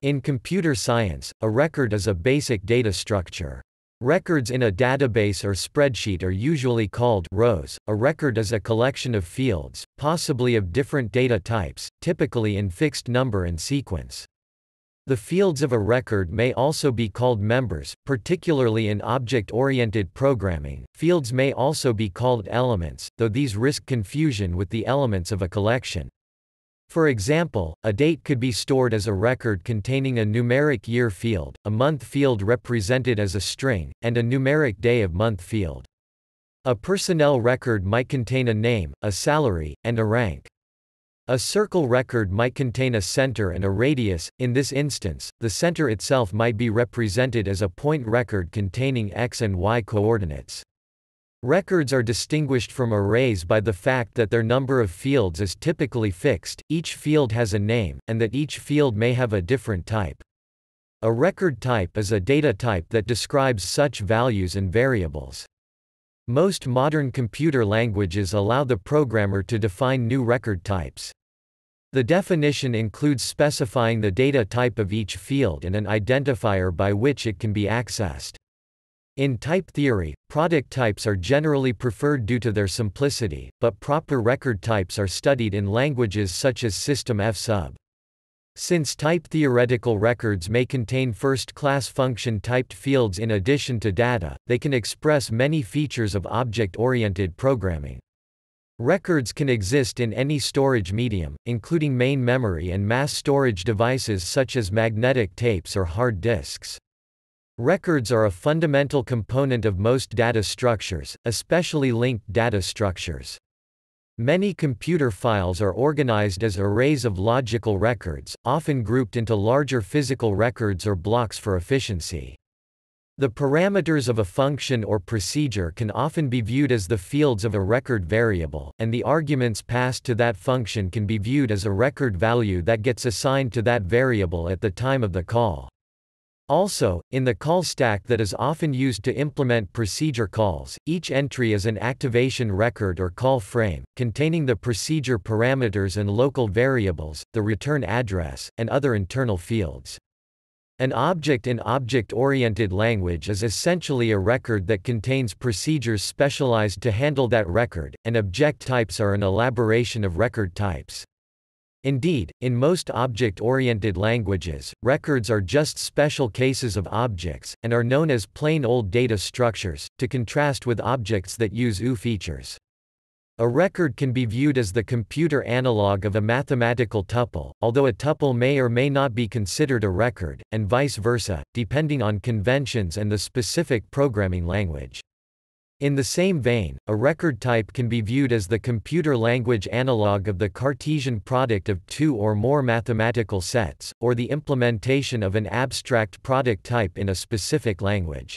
In computer science, a record is a basic data structure. Records in a database or spreadsheet are usually called rows. A record is a collection of fields, possibly of different data types, typically in fixed number and sequence. The fields of a record may also be called members, particularly in object-oriented programming. Fields may also be called elements, though these risk confusion with the elements of a collection. For example, a date could be stored as a record containing a numeric year field, a month field represented as a string, and a numeric day of month field. A personnel record might contain a name, a salary, and a rank. A circle record might contain a center and a radius. In this instance, the center itself might be represented as a point record containing x and y coordinates. Records are distinguished from arrays by the fact that their number of fields is typically fixed, each field has a name, and that each field may have a different type. A record type is a data type that describes such values and variables. Most modern computer languages allow the programmer to define new record types. The definition includes specifying the data type of each field and an identifier by which it can be accessed. In type theory, product types are generally preferred due to their simplicity, but proper record types are studied in languages such as System F-sub. Since type-theoretical records may contain first-class function-typed fields in addition to data, they can express many features of object-oriented programming. Records can exist in any storage medium, including main memory and mass storage devices such as magnetic tapes or hard disks. Records are a fundamental component of most data structures, especially linked data structures. Many computer files are organized as arrays of logical records, often grouped into larger physical records or blocks for efficiency. The parameters of a function or procedure can often be viewed as the fields of a record variable, and the arguments passed to that function can be viewed as a record value that gets assigned to that variable at the time of the call. Also, in the call stack that is often used to implement procedure calls, each entry is an activation record or call frame, containing the procedure parameters and local variables, the return address, and other internal fields. An object in object-oriented language is essentially a record that contains procedures specialized to handle that record, and object types are an elaboration of record types. Indeed, in most object-oriented languages, records are just special cases of objects, and are known as plain old data structures, to contrast with objects that use OO features. A record can be viewed as the computer analog of a mathematical tuple, although a tuple may or may not be considered a record, and vice versa, depending on conventions and the specific programming language. In the same vein, a record type can be viewed as the computer language analog of the Cartesian product of two or more mathematical sets, or the implementation of an abstract product type in a specific language.